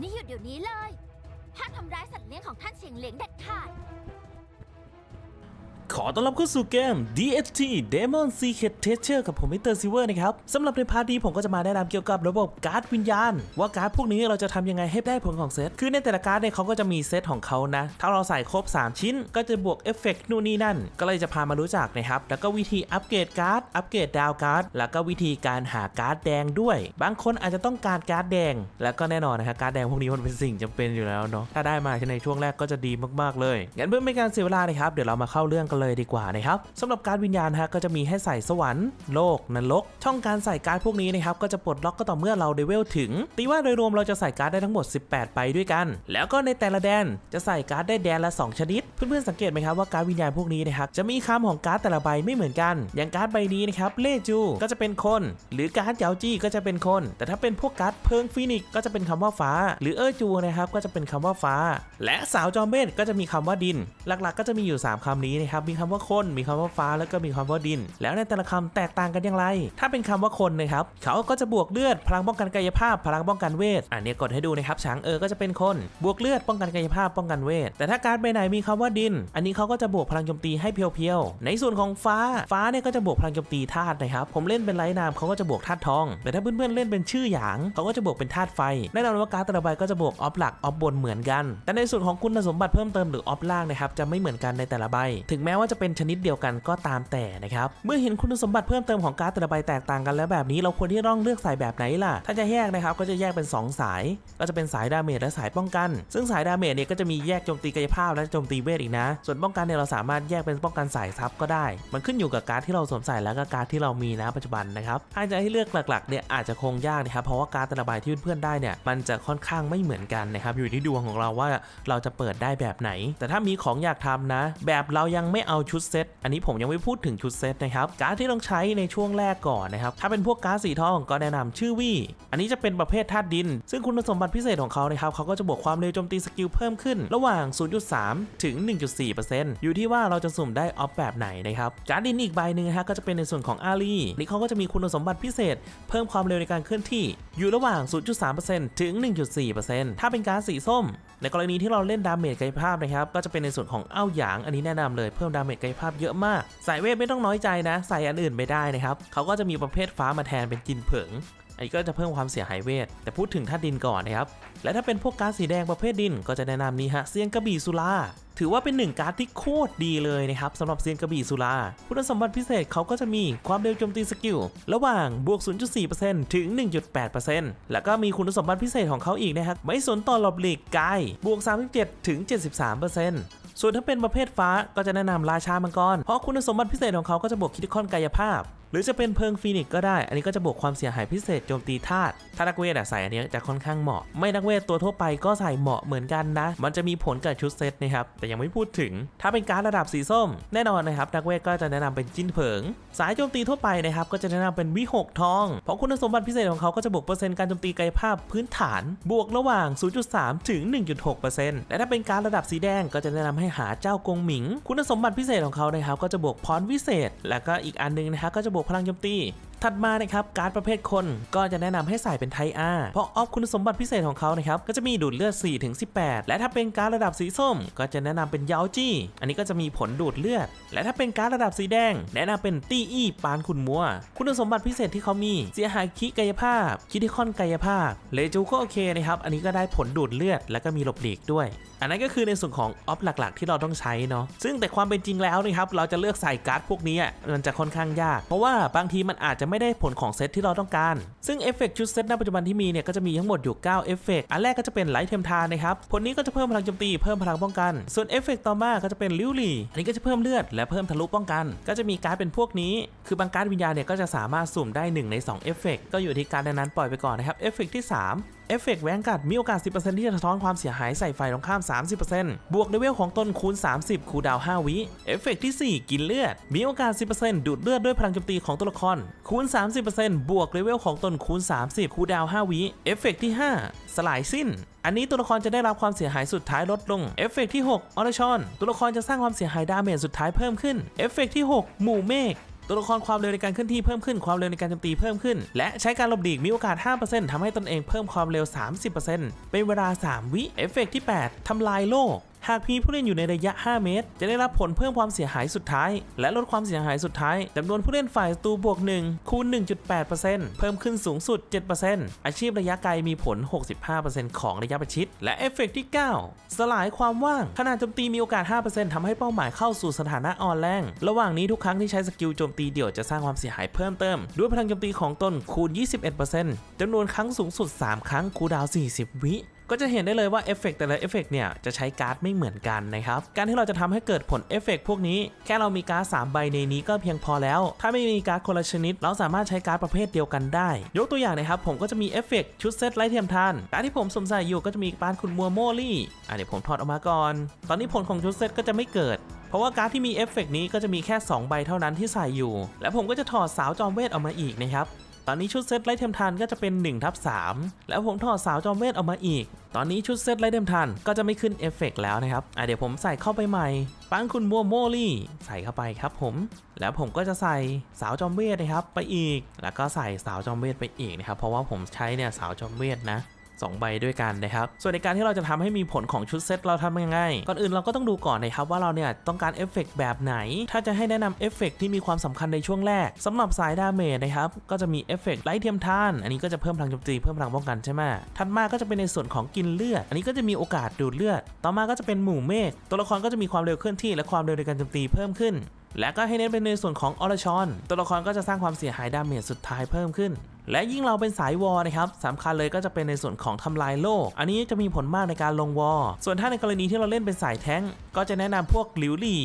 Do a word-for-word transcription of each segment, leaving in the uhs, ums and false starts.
นี่หยุดเดี๋ยวนี้เลยห้ามทำร้ายสัตว์เลี้ยงของท่านเฉียงเหลียงเด็ดขาดขอต้อนรับเข้าสู่เกม ดี เอส ที Demon's Secret Treasure กับผมมิสเตอร์ซิเวอร์นะครับสำหรับในพาร์ทนี้ผมก็จะมาแนะนำเกี่ยวกับระบบการ์ดวิญญาณว่าการ์ดพวกนี้เราจะทำยังไงให้ได้ผลของเซตคือในแต่ละการ์ดเนี่ยเขาก็จะมีเซตของเขานะถ้าเราใส่ครบสามชิ้นก็จะบวกเอฟเฟกต์นู่นนี่นั่นก็เลยจะพามารู้จักนะครับแล้วก็วิธีอัปเกรดการ์ดอัปเกรดดาวการ์ดแล้วก็วิธีการหาการ์ดแดงด้วยบางคนอาจจะต้องการการ์ดแดงแล้วก็แน่นอนนะครับการ์ดแดงพวกนี้มันเป็นสิ่งจำเป็นอยู่แล้วเนาะถ้าได้มาในช่วงแรกก็จะดีมากๆเลยงั้นเพื่อไม่ให้เสียเวลานะครับเดี๋ยวเรามาเข้าเรื่องเลยดีกว่านะครับสำหรับการวิญญาณฮะก็จะมีให้ใส่สวรรค์โลกนรกช่องการใส่การ์ดพวกนี้นะครับก็จะปลดล็อกก็ต่อเมื่อเราเลเวลถึงตีว่าโดยรวมเราจะใส่การ์ดได้ทั้งหมดสิบแปดใบด้วยกันแล้วก็ในแต่ละแดนจะใส่การ์ดได้แดนละสองชนิดเพื่อนๆสังเกตไหมครับว่าการ์ดวิญญาณพวกนี้นะครับจะมีคำของการ์ดแต่ละใบไม่เหมือนกันอย่างการ์ดใบนี้นะครับเลจูก็จะเป็นคนหรือการ์ดเยาจี้ก็จะเป็นคนแต่ถ้าเป็นพวกการ์ดเพิงฟีนิกก็จะเป็นคำว่าฟ้าหรือเออจูนะครับก็จะเป็นคำว่าฟ้าและสาวจอมเบนก็จะมีคำว่าดินหลักๆก็จะมีอยู่สามคำนี้นะครับมีคำว่าคนมีคำว่าฟ้าแล้วก็มีคำว่าดินแล้วในแต่ละคำแตกต่างกันอย่างไรถ้าเป็นคำว่าคนนะครับเขาก็จะบวกเลือดพลังป้องกันกายภาพพลังป้องกันเวทอันนี้กดให้ดูนะครับช้างเออก็จะเป็นคนบวกเลือดป้องกันกายภาพป้องกันเวทแต่ถ้าการ์ดใบไหนมีคำว่าดินอันนี้เขาก็จะบวกพลังโจมตีให้เพียวๆในส่วนของฟ้าฟ้าเนี่ยก็จะบวกพลังโจมตีธาตุนะครับผมเล่นเป็นไร้นามเขาก็จะบวกธาตุทองแต่ถ้าเพื่อนๆเล่นเป็นชื่อหยางเขาก็จะบวกเป็นธาตุไฟแน่นอนว่าการ์ดแต่ละใบก็จะบวกออฟหลักออฟบนเหมือนกันแต่ในส่วนของคุณสมบัติเพิ่มเติมหรือออฟล่างนะครับจะไม่เหมือนกันในแต่ละใบถึงแม้ว่าจะเป็นชนิดเดียวกันก็ตามแต่นะครับเมื่อเห็นคุณสมบัติเพิ่มเติมของการ์ดแต่ละใบแตกต่างกันแล้วแบบนี้เราควรที่ต้องเลือกสายแบบไหนล่ะถ้าจะแยกนะครับก็จะแยกเป็นสองสายก็จะเป็นสายดาเมจและสายป้องกันซึ่งสายดาเมจเนี่ยก็จะมีแยกโจมตีกายภาพและโจมตีเวทอีกนะส่วนป้องกันเนี่ยเราสามารถแยกเป็นป้องกันสายซับก็ได้มันขึ้นอยู่กับการ์ดที่เราสวมใส่แล้วก็การ์ดที่เรามีนะปัจจุบันนะครับถ้าจะให้เลือกหลักๆเนี่ยอาจจะคงยากนะครับเพราะว่าการ์ดแต่ละใบที่เพื่อนๆได้เนี่ยมันจะค่อนข้างไม่เหมือนกันนะครับอยู่ที่ดวงของเราว่าเราจะเปิดได้แบบไหนแต่ถ้ามีของอยากทำนะแบบเรายังไม่เอาชุดเซตอันนี้ผมยังไม่พูดถึงชุดเซตนะครับการ์ดที่ต้องใช้ในช่วงแรกก่อนนะครับถ้าเป็นพวกการ์ดสีทองก็แนะนำชื่อวี่อันนี้จะเป็นประเภทธาตุดินซึ่งคุณสมบัติพิเศษของเขานะครับเขาก็จะบวกความเร็วโจมตีสกิลเพิ่มขึ้นระหว่าง ศูนย์จุดสาม ถึง หนึ่งจุดสี่เปอร์เซ็นต์ อยู่ที่ว่าเราจะสุ่มได้ออฟแบบไหนนะครับการ์ดดินอีกใบหนึ่งฮะก็จะเป็นในส่วนของอารีนี่เขาก็จะมีคุณสมบัติพิเศษเพิ่มความเร็วในการเคลื่อนที่อยู่ระหว่าง ศูนย์จุดสามเปอร์เซ็นต์ ถึง หนึ่งจุดสี่เปอร์เซ็นต์ ถ้าเป็นการ์ดสีส้มในกรณีที่เราเล่นดาเมจกายภาพนะครับก็จะเป็นในส่วนของเอ้าหยางอันนี้แนะนำเลยเพิ่มดาเมจกายภาพเยอะมากสายเวทไม่ต้องน้อยใจนะใส่อันอื่นไม่ได้นะครับเขาก็จะมีประเภทฟ้ามาแทนเป็นจินเผิงอันนี้ก็จะเพิ่มความเสียหายเวทแต่พูดถึงธาตุดินก่อนนะครับและถ้าเป็นพวกการ์ดสีแดงประเภทดินก็จะแนะนำนี้ฮะเซียนกระบี่สุราถือว่าเป็นหนึ่งการ์ดที่โคตรดีเลยนะครับสำหรับเซียนกระบี่สุราคุณสมบัติพิเศษเขาก็จะมีความเร็วโจมตีสกิลระหว่างบวก ศูนย์จุดสี่เปอร์เซ็นต์ ถึง หนึ่งจุดแปดเปอร์เซ็นต์ แล้วก็มีคุณสมบัติพิเศษของเขาอีกนะครับไม่สนต่อหลบหลีกกายบวก สามสิบเจ็ด ถึง เจ็ดสิบสามเปอร์เซ็นต์ส่วนถ้าเป็นประเภทฟ้าก็จะแนะนำราชามังกรเพราะคุณสมบัติพิเศษของเขาก็จะบวกคิดค่อนกายภาพหรือจะเป็นเพิงฟีนิกซ์ก็ได้อันนี้ก็จะบวกความเสียหายพิเศษโจมตีธาตุถ้านักเวทใส่อันนี้จะค่อนข้างเหมาะไม่นักเวทตัวทั่วไปก็ใส่เหมาะเหมือนกันนะมันจะมีผลกับชุดเซตนะครับแต่ยังไม่พูดถึงถ้าเป็นการ์ดระดับสีส้มแน่นอนนะครับนักเวทก็จะแนะนำเป็นจิ้นเผิงสายโจมตีทั่วไปนะครับก็จะแนะนำเป็นวิหกทองเพราะคุณสมบัติพิเศษของเขาก็จะบวกเปอร์เซ็นต์การโจมตีกายภาพพื้นฐานบวกระหว่าง ศูนย์จุดสาม ถึง หนึ่งจุดหกเปอร์เซ็นต์ และถ้าเป็นการ์ดระดับสีแดงก็จะแนะนำให้หาเจ้ากงหมิงคุณสมบัติพิเศษของเขานะครับก็จะบวกพรวิเศษแล้วก็อีกอันนึงนะครับก็จะบวกพลังโจมตีถัดมานะครับการ์ดประเภทคนก็จะแนะนำให้ใส่เป็นไทอาเพราะออฟคุณสมบัติพิเศษของเขานะครับก็จะมีดูดเลือดสี่ถึงสิบแปดและถ้าเป็นการ์ดระดับสีส้มก็จะแนะนำเป็นยาวจี้อันนี้ก็จะมีผลดูดเลือดและถ้าเป็นการ์ดระดับสีแดงแนะนำเป็นตี้อี้ปานขุนมัวคุณสมบัติพิเศษที่เขามีเสียหายคิกายภาพคิดที่ค่อนกายภาพเลจูก็โอเคนะครับอันนี้ก็ได้ผลดูดเลือดและก็มีหลบหลีกด้วยอันนั้นก็คือในส่วนของออฟหลักๆที่เราต้องใช้เนาะซึ่งแต่ความเป็นจริงแล้วนะครับเราจะเลือกใส่การ์ดพวกนี้มันจะค่อนข้างยากเพราะว่าบางทีมันอาจจะไม่ได้ผลของเซตที่เราต้องการซึ่งเอฟเฟกต์ชุดเซตณปัจจุบันที่มีเนี่ยก็จะมีทั้งหมดอยู่เก้าเอฟเฟกต์อันแรกก็จะเป็นไลท์เทมทานนะครับผลนี้ก็จะเพิ่มพลังโจมตีเพิ่มพลังป้องกันส่วนเอฟเฟกต์ต่อมาก็จะเป็นลิวลี่อันนี้ก็จะเพิ่มเลือดและเพิ่มทะลุป้องกันก็จะมีการ์ดเป็นพวกนี้คือบางการ์ดวิญญาณเนี่ยก็จะสามารถสุ่มได้หนึ่งในสองเอฟเฟกต์ก็อยู่ที่การ์ดนั้นปล่อยไปก่อนนะครับเอฟเฟกต์ที่สามเอฟเฟกต์แวงการ์ดมีโอกาส สิบเปอร์เซ็นต์ ที่จะสะท้อนความเสียหายใส่ฝ่ายตรงข้าม สามสิบเปอร์เซ็นต์ บวกเลเวลของตนคูณสามสิบคูลดาวน์ห้าวิเอฟเฟกต์ที่สี่กินเลือดมีโอกาส สิบเปอร์เซ็นต์ ดูดเลือดด้วยพลังโจมตีของตัวละครคูณ สามสิบเปอร์เซ็นต์ บวกเลเวลของตนคูณสามสิบคูลดาวน์ห้าวิเอฟเฟกต์ที่ห้าสลายสิ้นอันนี้ตัวละครจะได้รับความเสียหายสุดท้ายลดลงเอฟเฟกต์ที่หกออเรชอนตัวละครจะสร้างความเสียหายดาเมจสุดท้ายเพิ่มขึ้นเอฟเฟกต์ที่หกหมู่เมฆ ตัวละครความเร็วในการเคลื่อนที่เพิ่มขึ้นความเร็วในการโจมตีเพิ่มขึ้นและใช้การหลบหลีกมีโอกาส ห้าเปอร์เซ็นต์ ทำให้ตนเองเพิ่มความเร็ว สามสิบเปอร์เซ็นต์ เป็นเวลาสามวิเอฟเฟกต์ที่แปดทำลายโลกหากมีผู้เล่นอยู่ในระยะห้าเมตรจะได้รับผลเพิ่มความเสียหายสุดท้ายและลดความเสียหายสุดท้ายจำนวนผู้เล่นฝ่ายศัตรูบวกหนึ่งคูณ หนึ่งจุดแปดเปอร์เซ็นต์ เพิ่มขึ้นสูงสุด เจ็ดเปอร์เซ็นต์ อาชีพระยะไกลมีผล หกสิบห้าเปอร์เซ็นต์ ของระยะประชิดและเอฟเฟกต์ที่เก้าสลายความว่างขณะโจมตีมีโอกาส ห้าเปอร์เซ็นต์ ทำให้เป้าหมายเข้าสู่สถานะอ่อนแรงระหว่างนี้ทุกครั้งที่ใช้สกิลโจมตีเดี่ยวจะสร้างความเสียหายเพิ่มเติมด้วยพลังโจมตีของตนคูณ ยี่สิบเอ็ดเปอร์เซ็นต์ จำนวนครั้งสูงสุดสามครั้งคูลดาวน์ สี่สิบ วิก็จะเห็นได้เลยว่าเอฟเฟกต์แต่ละเอฟเฟกต์เนี่ยจะใช้การ์ดไม่เหมือนกันนะครับการที่เราจะทำให้เกิดผลเอฟเฟกต์พวกนี้แค่เรามีการ์ดสามใบในนี้ก็เพียงพอแล้วถ้าไม่มีการ์ดคนละชนิดเราสามารถใช้การ์ดประเภทเดียวกันได้ยกตัวอย่างนะครับผมก็จะมีเอฟเฟกต์ชุดเซตไร้เทียมทานการ์ดที่ผมสวมใส่อยู่ก็จะมีการ์ดคุณมัวโมลี่อ่ะเดี๋ยวผมถอดออกมาก่อนตอนนี้ผลของชุดเซตก็จะไม่เกิดเพราะว่าการ์ดที่มีเอฟเฟกต์นี้ก็จะมีแค่สองใบเท่านั้นที่ใส่อยู่และผมก็จะถอดสาวจอมเวทออกมาอีกนะครับตอนนี้ชุดเซตไร้เทียมทานก็จะเป็นหนึ่งทับสามแล้วผมถอดสาวจอมเวทออกมาอีกตอนนี้ชุดเซตไร้เทียมทานก็จะไม่ขึ้นเอฟเฟกต์แล้วนะครับอ่ะเดี๋ยวผมใส่เข้าไปใหม่ปั้นคุณมัวโมลี่ใส่เข้าไปครับผมแล้วผมก็จะใส่สาวจอมเวทนะครับไปอีกแล้วก็ใส่สาวจอมเวทไปอีกนะครับเพราะว่าผมใช้เนี่ยสาวจอมเวทนะสองใบด้วยกันนะครับส่วนในการที่เราจะทำให้มีผลของชุดเซตเราทำยังไงก่อนอื่นเราก็ต้องดูก่อนนะครับว่าเราเนี่ยต้องการเอฟเฟกต์แบบไหนถ้าจะให้แนะนำเอฟเฟกต์ที่มีความสำคัญในช่วงแรกสำหรับสายดาเมจนะครับก็จะมีเอฟเฟกต์ไร้เทียมทานอันนี้ก็จะเพิ่มพลังโจมตีเพิ่มพลังป้องกันใช่ไหมถัดมาก็จะเป็นในส่วนของกินเลือดอันนี้ก็จะมีโอกาสดูดเลือดต่อมาก็จะเป็นหมู่เมฆตัวละครก็จะมีความเร็วเคลื่อนที่และความเร็วในการโจมตีเพิ่มขึ้นและก็ให้เน้นเป็นในส่วนของอลชอนตัวละครก็จะสร้างความเสียหายดาเมจสุดท้ายเพิ่มขึ้นและยิ่งเราเป็นสายวอนะครับสำคัญเลยก็จะเป็นในส่วนของทำลายโลกอันนี้จะมีผลมากในการลงวอส่วนถ้าในกรณีที่เราเล่นเป็นสายแท้งก็จะแนะนำพวกหลิวหลี่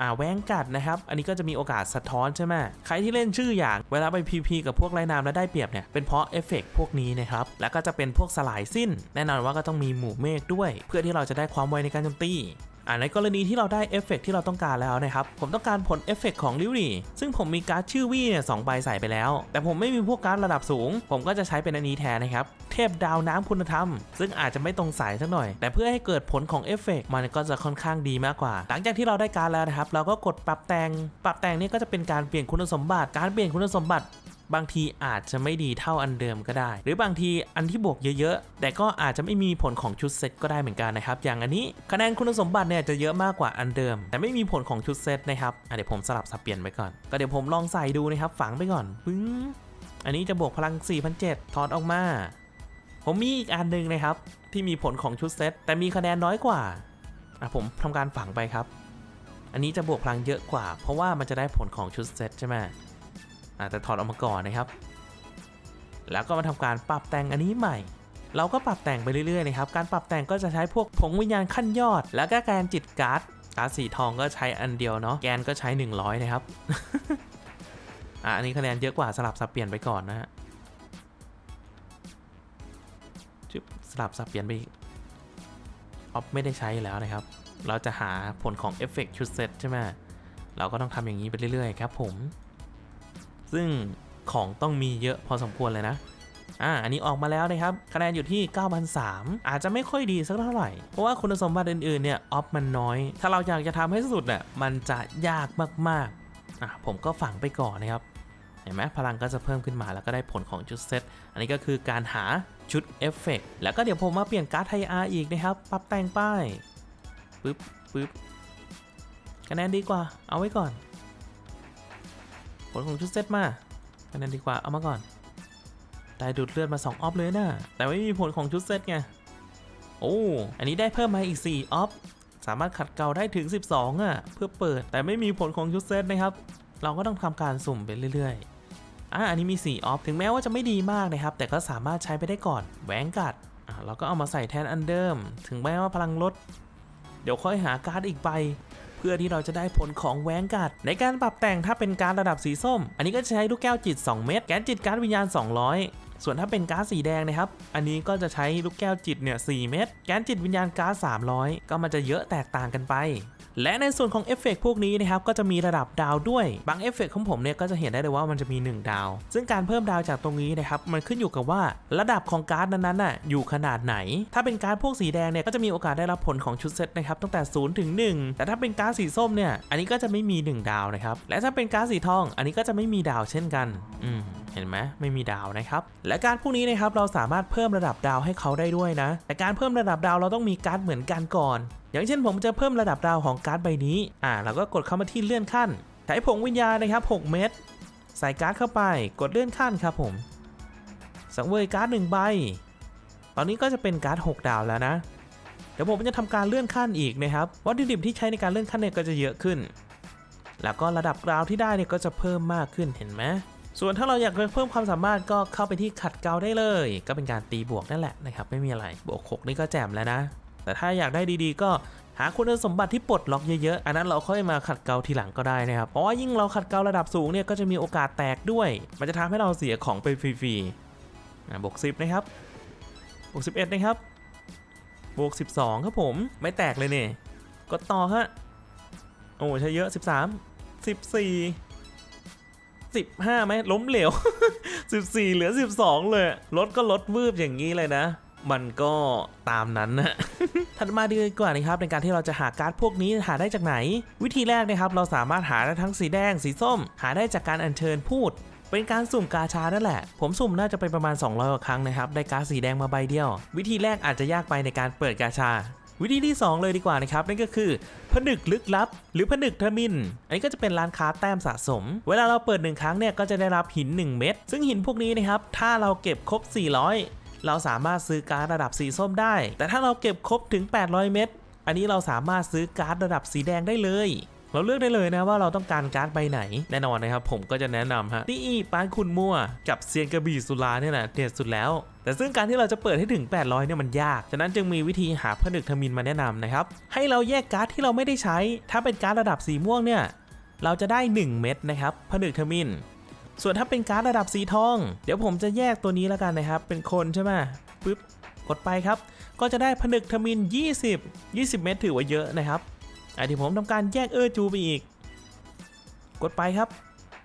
อ่าแว้งกัดนะครับอันนี้ก็จะมีโอกาสสะท้อนใช่ไหมใครที่เล่นชื่ออย่างเวลาไป พี พี กับพวกไร้นามและได้เปรียบเนี่ยเป็นเพราะเอฟเฟกต์พวกนี้นะครับแล้วก็จะเป็นพวกสลายสิ้นแน่นอนว่าก็ต้องมีหมู่เมฆด้วยเพื่อที่เราจะได้ความไวในการโจมตีอ่าในกรณีที่เราได้เอฟเฟกต์ที่เราต้องการแล้วนะครับผมต้องการผลเอฟเฟกต์ของลิวรี่ซึ่งผมมีการ์ดชื่อวี่เนี่ยสองใบใส่ไปแล้วแต่ผมไม่มีพวกการ์ดระดับสูงผมก็จะใช้เป็นอันนี้แทนนะครับเทพดาวน้ำคุณธรรมซึ่งอาจจะไม่ตรงสายสักหน่อยแต่เพื่อให้เกิดผลของเอฟเฟกต์มันก็จะค่อนข้างดีมากกว่าหลังจากที่เราได้การ์ดแล้วนะครับเราก็กดปรับแต่งปรับแต่งนี่ก็จะเป็นการเปลี่ยนคุณสมบัติการเปลี่ยนคุณสมบัติบางทีอาจจะไม่ดีเท่าอันเดิมก็ได้หรือบางทีอันที่บวกเยอะๆแต่ก็อาจจะไม่มีผลของชุดเซตก็ได้เหมือนกันนะครับอย่างอันนี้คะแนนคุณสมบัติเนี่ยจะเยอะมากกว่าอันเดิมแต่ไม่มีผลของชุดเซตนะครับเดี๋ยวผมสลับสับเปลี่ยนไปก่อนก็เดี๋ยวผมลองใส่ดูนะครับฝังไปก่อนปึ้งอันนี้จะบวกพลัง สี่พันเจ็ดร้อย ถอดออกมาผมมีอีกอันหนึ่งนะครับที่มีผลของชุดเซตแต่มีคะแนนน้อยกว่าผมทำการฝังไปครับอันนี้จะบวกพลังเยอะกว่าเพราะว่ามันจะได้ผลของชุดเซตใช่ไหมแต่ถอดออกมาก่อนนะครับแล้วก็มาทำการปรับแต่งอันนี้ใหม่เราก็ปรับแต่งไปเรื่อยๆนะครับการปรับแต่งก็จะใช้พวกผงวิญญาณขั้นยอดแล้วก็แกนจิตการ์ดการ์ดสีทองก็ใช้อันเดียวเนาะแกนก็ใช้หนึ่งร้อยนะครับ อ่ะอันนี้คะแนนเยอะกว่าสลับสับเปลี่ยนไปก่อนนะฮะจึ๊บสลับสับเปลี่ยนไปออฟไม่ได้ใช้แล้วนะครับเราจะหาผลของเอฟเฟกต์ชุดเซตใช่ไหมเราก็ต้องทำอย่างนี้ไปเรื่อยๆครับผมซึ่งของต้องมีเยอะพอสมควรเลยนะอ่าอันนี้ออกมาแล้วนะครับคะแนนอยู่ที่ เก้าพันสามร้อย อาจจะไม่ค่อยดีสักเท่าไหร่เพราะว่าคุณสมบัติอื่นๆเนี่ยออฟมันน้อยถ้าเราอยากจะทำให้สุดเนี่ยมันจะยากมากๆอ่ะผมก็ฝังไปก่อนนะครับเห็นไหมพลังก็จะเพิ่มขึ้นมาแล้วก็ได้ผลของชุดเซตอันนี้ก็คือการหาชุดเอฟเฟกต์แล้วก็เดี๋ยวผมมาเปลี่ยนการ์ดไทยอาร์อีกนะครับปรับแต่งป้ายปึ๊บปึ๊บคะแนนดีกว่าเอาไว้ก่อนผลของชุดเซตมาคะแนนดีกว่าเอามาก่อนได้ดูดเลือดมาสองออฟเลยนะแต่ไม่มีผลของชุดเซตไงโอ้อันนี้ได้เพิ่มมาอีกสี่ออฟสามารถขัดเกลาได้ถึงสิบสองอ่ะเพื่อเปิดแต่ไม่มีผลของชุดเซตนะครับเราก็ต้องทำการสุ่มไปเรื่อยๆอ่ะอันนี้มีสี่ออฟถึงแม้ว่าจะไม่ดีมากนะครับแต่ก็สามารถใช้ไปได้ก่อนแหวงกัดอ่ะเราก็เอามาใส่แทนอันเดิมถึงแม้ว่าพลังลดเดี๋ยวค่อยหาการ์ดอีกใบเพื่อที่เราจะได้ผลของแหวงกัดในการปรับแต่งถ้าเป็นการระดับสีส้มอันนี้ก็ใช้ลูกแก้วจิตสองเม็ดแกนจิตการวิญญาณสองร้อย ส่วนถ้าเป็นก๊าซสีแดงนะครับอันนี้ก็จะใช้ลูกแก้วจิตเนี่ยสี่เม็ดแก๊สจิตวิญญาณก๊าซสามร้อยก็มันจะเยอะแตกต่างกันไปและในส่วนของเอฟเฟกต์พวกนี้นะครับก็จะมีระดับดาวด้วยบางเอฟเฟกต์ของผมเนี่ยก็จะเห็นได้เลยว่ามันจะมีหนึ่งดาวซึ่งการเพิ่มดาวจากตรงนี้นะครับมันขึ้นอยู่กับว่าระดับของการ์ดนั้นๆน่ะอยู่ขนาดไหนถ้าเป็นการ์ดพวกสีแดงเนี่ยก็จะมีโอกาสได้รับผลของชุดเซตนะครับตั้งแต่ศูนย์ถึงหนึ่งแต่ถ้าเป็นการ์ดสีส้มเนี่ยอันนี้ก็จะไม่มีหนึ่งดาวนะครับและถ้าเป็นการ์ดสีทองอันนี้ก็จะไม่มีดาวเช่นกันอืมเห็นไหมไม่มีดาวนะครับและการพวกนี้นะครับเราสามารถเพิ่มระดับดาวให้เขาได้ด้วยนะแต่การเพิ่มระดับดาวเราต้องมีการ์ดเหมือนกันก่อนอย่างเช่นผมจะเพิ่มระดับดาวของการ์ดใบนี้อ่าเราก็กดเข้ามาที่เลื่อนขั้นใช้ผงวิญญาณนะครับหกเม็ดใส่การ์ดเข้าไปกดเลื่อนขั้นครับผมสังเวยการ์ดหนึ่งใบตอนนี้ก็จะเป็นการ์ดหกดาวแล้วนะเดี๋ยวผมจะทำการเลื่อนขั้นอีกนะครับวัตถุดิบที่ใช้ในการเลื่อนขั้นเนี่ยก็จะเยอะขึ้นแล้วก็ระดับดาวที่ได้เนี่ยก็จะเพิ่มมากขึ้นเห็นไหมส่วนถ้าเราอยากเพิ่มความสามารถก็เข้าไปที่ขัดเกลาได้เลยก็เป็นการตีบวกนั่นแหละนะครับไม่มีอะไรบวกหกนี่ก็แจ่มแล้วนะแต่ถ้าอยากได้ดีๆก็หาคุณสมบัติที่ปลดล็อกเยอะๆอันนั้นเราค่อยมาขัดเกลาทีหลังก็ได้นะครับเพราะว่ายิ่งเราขัดเกลาระดับสูงเนี่ยก็จะมีโอกาสแตกด้วยมันจะทำให้เราเสียของไปฟรีๆบวกสิบนะครับบวกสิบเอ็ดนะครับบวกสิบสองครับผมไม่แตกเลยเนี่ยกดต่อฮะโอ้ใช้เยอะสิบสาม สิบสี่สิบห้าไหมล้มเหลวสิบสี่เหลือสิบสองเลยลดก็ลดวืบอย่างนี้เลยนะมันก็ตามนั้นนะ ถัดมาดีกว่านะครับในการที่เราจะหาการ์ดพวกนี้หาได้จากไหนวิธีแรกนะครับเราสามารถหาได้ทั้งสีแดงสีส้มหาได้จากการอัญเชิญพูดเป็นการสุ่มกาชานั่นแหละผมสุ่มน่าจะไปประมาณสองร้อยกว่าครั้งนะครับได้การ์ดสีแดงมาใบเดียววิธีแรกอาจจะยากไปในการเปิดกาชาวิธีที่สองเลยดีกว่านะครับนั่นก็คือผนึกลึกลับหรือผนึกทมิฬอันนี้ก็จะเป็นร้านค้าแต้มสะสมเวลาเราเปิดหนึ่งครั้งเนี่ยก็จะได้รับหินหนึ่งเม็ดซึ่งหินพวกนี้นะครับถ้าเราเก็บครบสี่ร้อยเราสามารถซื้อการ์ดระดับสีส้มได้แต่ถ้าเราเก็บครบถึงแปดร้อยเม็ดอันนี้เราสามารถซื้อการ์ดระดับสีแดงได้เลยเราเลือกได้เลยนะว่าเราต้องการการ์ดใบไหนแน่นอนนะครับผมก็จะแนะนำฮะที่อีปานคุณมั่วกับเซียนกระบี่สุราเนี่ยนะเด็ดสุดแล้วแต่ซึ่งการที่เราจะเปิดให้ถึงแปดร้อยเนี่ยมันยากฉะนั้นจึงมีวิธีหาผนึกทมิฬมาแนะนำนะครับให้เราแยกการ์ดที่เราไม่ได้ใช้ถ้าเป็นการ์ดระดับสีม่วงเนี่ยเราจะได้หนึ่งเม็ดนะครับผนึกทมิฬส่วนถ้าเป็นการ์ดระดับสีทองเดี๋ยวผมจะแยกตัวนี้แล้วกันนะครับเป็นคนใช่ไหมปึ๊บกดไปครับก็จะได้ผนึกทมิฬยี่สิบ ยี่สิบเม็ดถือว่าเยอะนะครับไอ้ที่ผมทำการแยกเออจูไปอีกกดไปครับ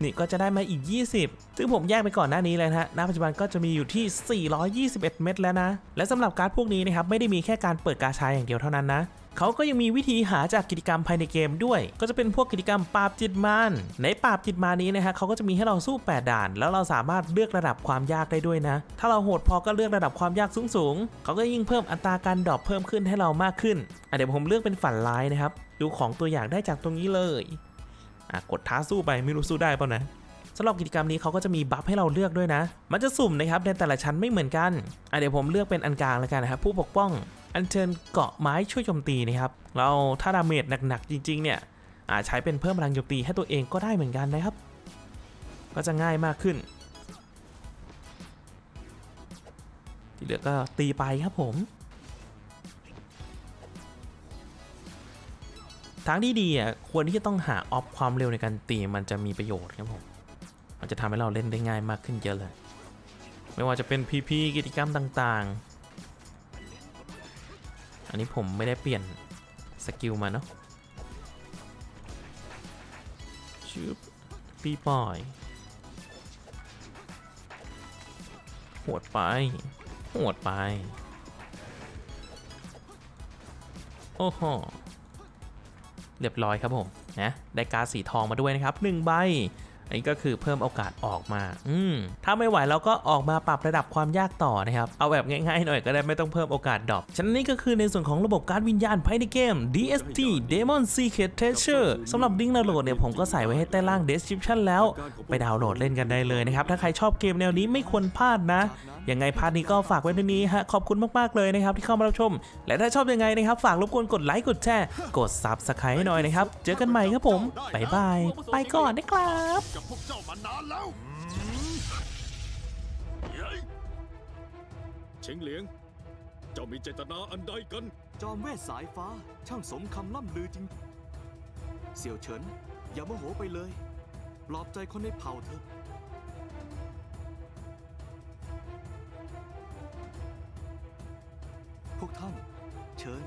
นี่ก็จะได้มาอีกยี่สิบซึ่งผมแยกไปก่อนหน้านี้เลยนะฮะณปัจจุบันก็จะมีอยู่ที่สี่ร้อยยี่สิบเอ็ดเม็ดแล้วนะและสำหรับการ์ดพวกนี้นะครับไม่ได้มีแค่การเปิดกาชาอย่างเดียวเท่านั้นนะเขาก็ยังมีวิธีหาจากกิจกรรมภายในเกมด้วยก็จะเป็นพวกกิจกรรมปราบจิตมารในปราบจิตมานี้นะฮะเขาก็จะมีให้เราสู้แปดด่านแล้วเราสามารถเลือกระดับความยากได้ด้วยนะถ้าเราโหดพอก็เลือกระดับความยากสูงๆเขาก็ยิ่งเพิ่มอัตราการดรอปเพิ่มขึ้นให้เรามากขึ้นอ่ะเดี๋ยวผมเลือกเป็นฝันร้ายนะครับดูของตัวอย่างได้จากตรงนี้เลยอ่ะกดท้าสู้ไปไม่รู้สู้ได้เปล่านะสำหรับกิจกรรมนี้เขาก็จะมีบัฟให้เราเลือกด้วยนะมันจะสุ่มนะครับในแต่ละชั้นไม่เหมือนกันอ่ะเดี๋ยวผมเลือกเป็นอันกลางแล้วกันนะครับผู้ปกป้องอันเชิญเกาะไม้ช่วยโจมตีนะครับเราถ้าดาเมจหนักๆจริงๆเนี่ยอาจใช้เป็นเพิ่มพลังโจมตีให้ตัวเองก็ได้เหมือนกันนะครับก็จะง่ายมากขึ้นที่เหลือก็ตีไปครับผมทางที่ดีอ่ะควรที่จะต้องหาออฟความเร็วในการตีมันจะมีประโยชน์ครับผมมันจะทำให้เราเล่นได้ง่ายมากขึ้นเยอะเลยไม่ว่าจะเป็น พี พี กิจกรรมต่างๆอันนี้ผมไม่ได้เปลี่ยนสกิลมาเนาะชุบปีปอยโหดไปโหดไปโอ้โหเรียบร้อยครับผมนะได้การ์ดสีทองมาด้วยนะครับหนึ่งใบอันนี้ก็คือเพิ่มโอกาสออกมาอืมถ้าไม่ไหวเราก็ออกมาปรับระดับความยากต่อนะครับเอาแบบง่ายๆหน่อยก็ได้ไม่ต้องเพิ่มโอกาสดรอปฉะนั้นนี่ก็คือในส่วนของระบบการ์ดวิญญาณภายในเกม ดี เอส ที Demon's Secret Treasure สำหรับลิงก์ดาวน์โหลดเนี่ยผมก็ใส่ไว้ให้ใต้ล่าง description แล้วไปดาวน์โหลดเล่นกันได้เลยนะครับถ้าใครชอบเกมแนวนี้ไม่ควรพลาดนะยังไงพาร์ทนี้ก็ฝากไว้ในนี้ฮะขอบคุณมากๆเลยนะครับที่เข้ามารับชมและถ้าชอบยังไงนะครับฝากรบกวนกดไลค์กดแชร์กด Subscribe ให้หน่อยนะครับเจอกันใหม่ครับผมบ๊ายบายไปก่อนนะครับกับพวกเจ้ามานานแล้วเฉิงเหลียงเจ้ามีเจตนาอันใดกันจอมเวทสายฟ้าช่างสมคำล่ำลือจริงเสี่ยวเฉินอย่าโมโหไปเลยปลอบใจคนในเผ่าเถอะ พวกท่านเชิญ